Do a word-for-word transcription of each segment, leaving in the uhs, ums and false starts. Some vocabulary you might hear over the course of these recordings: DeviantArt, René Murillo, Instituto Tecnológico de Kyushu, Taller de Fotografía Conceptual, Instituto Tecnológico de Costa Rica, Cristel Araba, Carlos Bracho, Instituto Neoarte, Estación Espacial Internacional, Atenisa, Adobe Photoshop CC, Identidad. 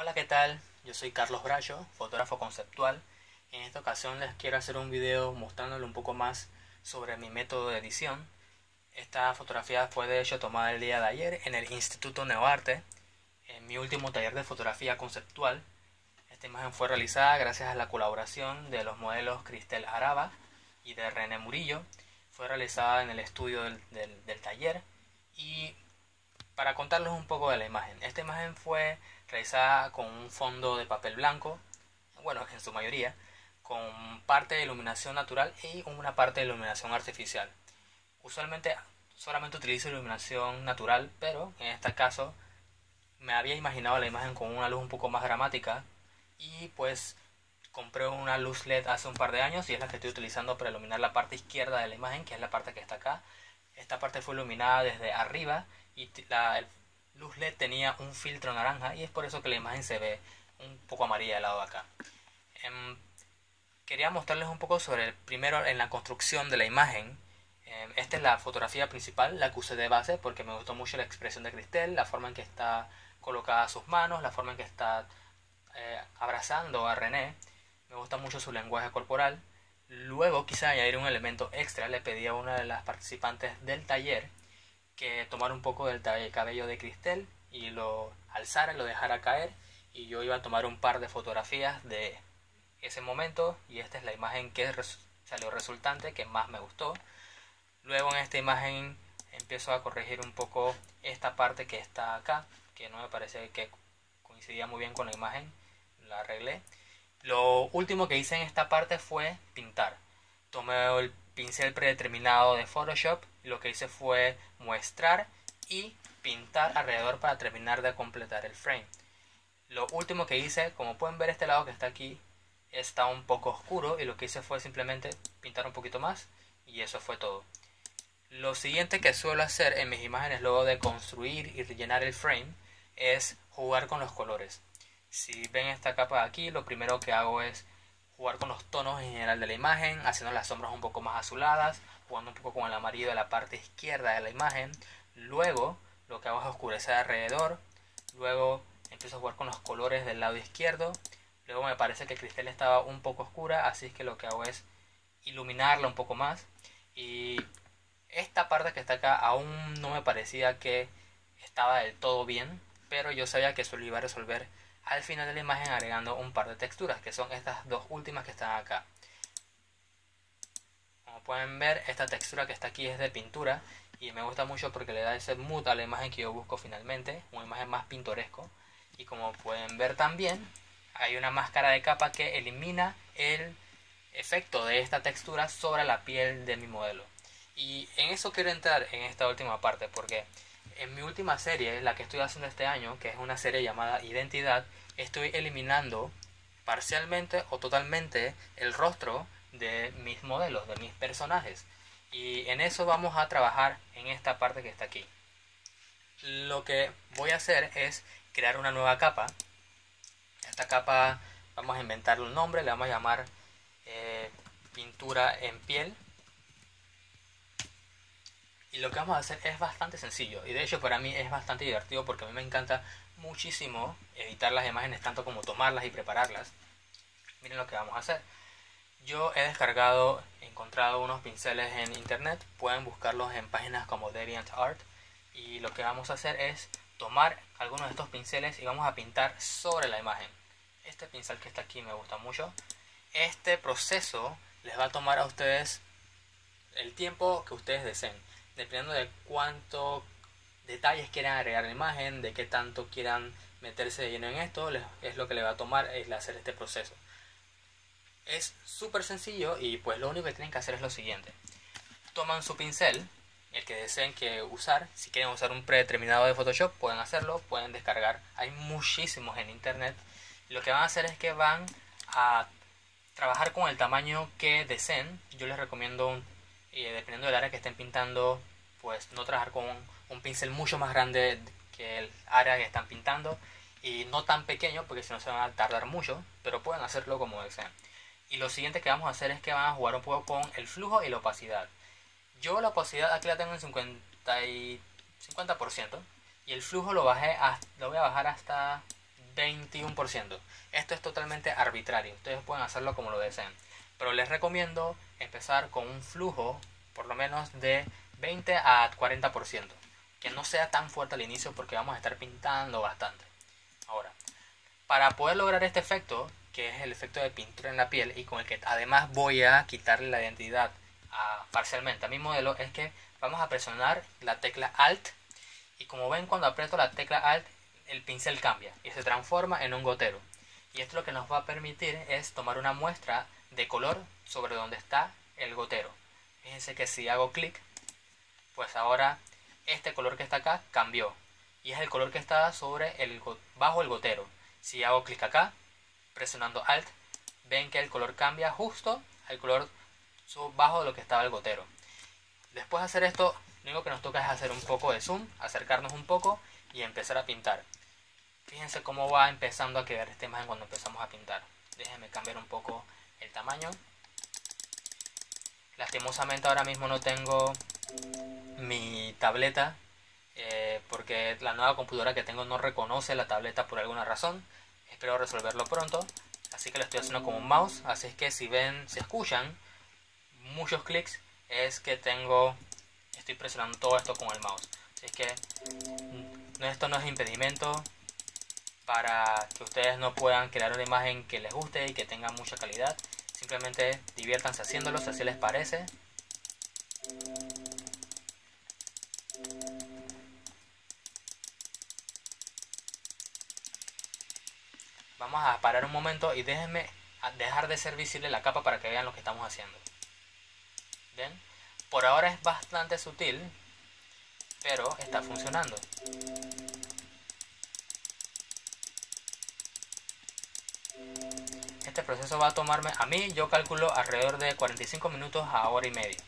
Hola, ¿qué tal? Yo soy Carlos Bracho, fotógrafo conceptual. En esta ocasión les quiero hacer un video mostrándole un poco más sobre mi método de edición. Esta fotografía fue de hecho tomada el día de ayer en el Instituto Neoarte, en mi último taller de fotografía conceptual. Esta imagen fue realizada gracias a la colaboración de los modelos Cristel Araba y de René Murillo. Fue realizada en el estudio del, del, del taller. Y para contarles un poco de la imagen, esta imagen fue realizada con un fondo de papel blanco, bueno, en su mayoría, con parte de iluminación natural y una parte de iluminación artificial. Usualmente solamente utilizo iluminación natural, pero en este caso me había imaginado la imagen con una luz un poco más dramática y pues compré una luz L E D hace un par de años y es la que estoy utilizando para iluminar la parte izquierda de la imagen, que es la parte que está acá. Esta parte fue iluminada desde arriba y la luz L E D tenía un filtro naranja y es por eso que la imagen se ve un poco amarilla del lado de acá. Eh, quería mostrarles un poco sobre el primero en la construcción de la imagen. Eh, esta es la fotografía principal, la que usé de base porque me gustó mucho la expresión de Cristel, la forma en que está colocada sus manos, la forma en que está eh, abrazando a René. Me gusta mucho su lenguaje corporal. Luego quise añadir un elemento extra, le pedí a una de las participantes del taller que tomara un poco del cabello de Cristel y lo alzara, lo dejara caer, y yo iba a tomar un par de fotografías de ese momento y esta es la imagen que res- salió resultante, que más me gustó. Luego en esta imagen empiezo a corregir un poco esta parte que está acá, que no me parece que coincidía muy bien con la imagen, la arreglé. Lo último que hice en esta parte fue pintar. Tomé el pincel predeterminado de Photoshop y lo que hice fue muestrar y pintar alrededor para terminar de completar el frame. Lo último que hice, como pueden ver, este lado que está aquí está un poco oscuro y lo que hice fue simplemente pintar un poquito más y eso fue todo. Lo siguiente que suelo hacer en mis imágenes luego de construir y rellenar el frame es jugar con los colores. Si ven esta capa de aquí, lo primero que hago es jugar con los tonos en general de la imagen, haciendo las sombras un poco más azuladas, jugando un poco con el amarillo de la parte izquierda de la imagen. Luego lo que hago es oscurecer alrededor, luego empiezo a jugar con los colores del lado izquierdo. Luego me parece que Cristel estaba un poco oscura, así es que lo que hago es iluminarla un poco más. Y esta parte que está acá aún no me parecía que estaba del todo bien, pero yo sabía que eso lo iba a resolver al final de la imagen agregando un par de texturas, que son estas dos últimas que están acá. Como pueden ver, esta textura que está aquí es de pintura y me gusta mucho porque le da ese mood a la imagen que yo busco finalmente, una imagen más pintoresco. Y como pueden ver también, hay una máscara de capa que elimina el efecto de esta textura sobre la piel de mi modelo. Y en eso quiero entrar en esta última parte porque en mi última serie, la que estoy haciendo este año, que es una serie llamada Identidad, estoy eliminando parcialmente o totalmente el rostro de mis modelos, de mis personajes. Y en eso vamos a trabajar en esta parte que está aquí. Lo que voy a hacer es crear una nueva capa. Esta capa vamos a inventarle un nombre, le vamos a llamar eh, pintura en piel. Y lo que vamos a hacer es bastante sencillo y de hecho para mí es bastante divertido porque a mí me encanta muchísimo editar las imágenes tanto como tomarlas y prepararlas. Miren lo que vamos a hacer. Yo he descargado, he encontrado unos pinceles en internet, pueden buscarlos en páginas como DeviantArt y lo que vamos a hacer es tomar algunos de estos pinceles y vamos a pintar sobre la imagen. Este pincel que está aquí me gusta mucho. Este proceso les va a tomar a ustedes el tiempo que ustedes deseen, dependiendo de cuántos detalles quieran agregar a la imagen, de qué tanto quieran meterse de lleno en esto, es lo que le va a tomar el hacer este proceso. Es súper sencillo y pues lo único que tienen que hacer es lo siguiente. Toman su pincel, el que deseen que usar, si quieren usar un predeterminado de Photoshop pueden hacerlo, pueden descargar, hay muchísimos en internet. Lo que van a hacer es que van a trabajar con el tamaño que deseen. Yo les recomiendo un Y dependiendo del área que estén pintando, pues no trabajar con un, un pincel mucho más grande que el área que están pintando y no tan pequeño porque si no se van a tardar mucho, pero pueden hacerlo como deseen. Y lo siguiente que vamos a hacer es que van a jugar un poco con el flujo y la opacidad. Yo la opacidad aquí la tengo en cincuenta por ciento y el flujo lo, bajé a, lo voy a bajar hasta veintiuno por ciento. Esto es totalmente arbitrario, ustedes pueden hacerlo como lo deseen, pero les recomiendo empezar con un flujo por lo menos de veinte a cuarenta por ciento, que no sea tan fuerte al inicio porque vamos a estar pintando bastante. Ahora, para poder lograr este efecto, que es el efecto de pintura en la piel y con el que además voy a quitarle la identidad a, parcialmente a mi modelo, es que vamos a presionar la tecla Alt, y como ven, cuando aprieto la tecla Alt el pincel cambia y se transforma en un gotero, y esto lo que nos va a permitir es tomar una muestra de color sobre donde está el gotero. Fíjense que si hago clic, pues ahora este color que está acá cambió y es el color que está sobre el, bajo el gotero. Si hago clic acá presionando Alt, ven que el color cambia justo al color bajo de lo que estaba el gotero. Después de hacer esto, lo único que nos toca es hacer un poco de zoom, acercarnos un poco y empezar a pintar. Fíjense cómo va empezando a quedar esta imagen cuando empezamos a pintar. Déjenme cambiar un poco el tamaño. Lastimosamente ahora mismo no tengo mi tableta, eh, porque la nueva computadora que tengo no reconoce la tableta por alguna razón. Espero resolverlo pronto, así que lo estoy haciendo con un mouse. Así es que si ven, si escuchan muchos clics, es que tengo, estoy presionando todo esto con el mouse. Así es que esto no es impedimento para que ustedes no puedan crear una imagen que les guste y que tenga mucha calidad. Simplemente diviértanse haciéndolo si así les parece. Vamos a parar un momento y déjenme dejar de ser visible la capa para que vean lo que estamos haciendo. ¿Ven? Por ahora es bastante sutil, pero está funcionando. Este proceso va a tomarme, a mí yo calculo alrededor de cuarenta y cinco minutos a hora y media,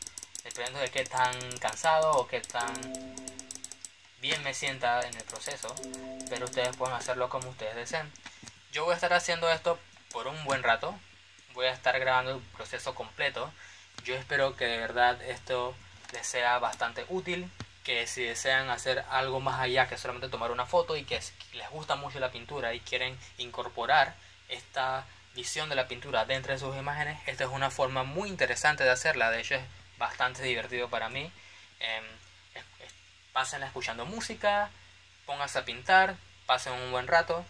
dependiendo de qué tan cansado o qué tan bien me sienta en el proceso, pero ustedes pueden hacerlo como ustedes deseen. Yo voy a estar haciendo esto por un buen rato, voy a estar grabando el proceso completo. Yo espero que de verdad esto les sea bastante útil, que si desean hacer algo más allá que solamente tomar una foto y que les gusta mucho la pintura y quieren incorporar esta visión de la pintura dentro de sus imágenes, esta es una forma muy interesante de hacerla. De hecho es bastante divertido para mí. Eh, pásenla escuchando música, pónganse a pintar, pasen un buen rato.